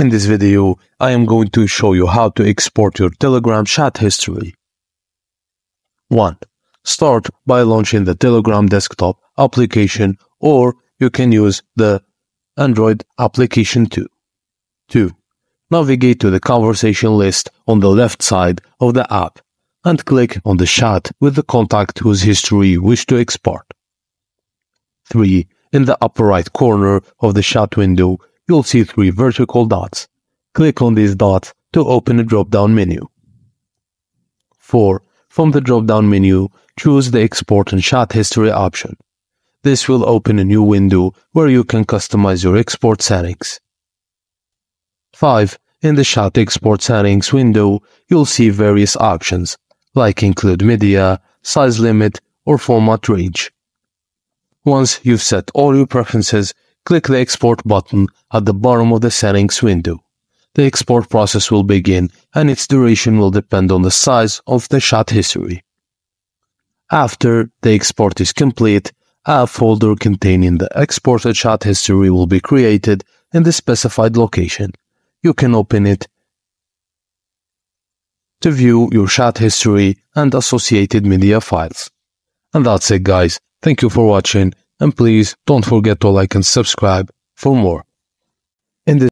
In this video, I am going to show you how to export your Telegram chat history. 1. Start by launching the Telegram desktop application, or you can use the Android application too. 2. Navigate to the conversation list on the left side of the app and click on the chat with the contact whose history you wish to export. 3. In the upper right corner of the chat window, you'll see 3 vertical dots. Click on these dots to open a drop-down menu. 4. From the drop-down menu, choose the Export and Chat History option. This will open a new window where you can customize your export settings. 5. In the Chat Export Settings window, you'll see various options, like include media, size limit, or format range. Once you've set all your preferences, click the Export button at the bottom of the settings window. The export process will begin, and its duration will depend on the size of the chat history. After the export is complete, a folder containing the exported chat history will be created in the specified location. You can open it to view your chat history and associated media files. And that's it, guys. Thank you for watching, and please don't forget to like and subscribe for more.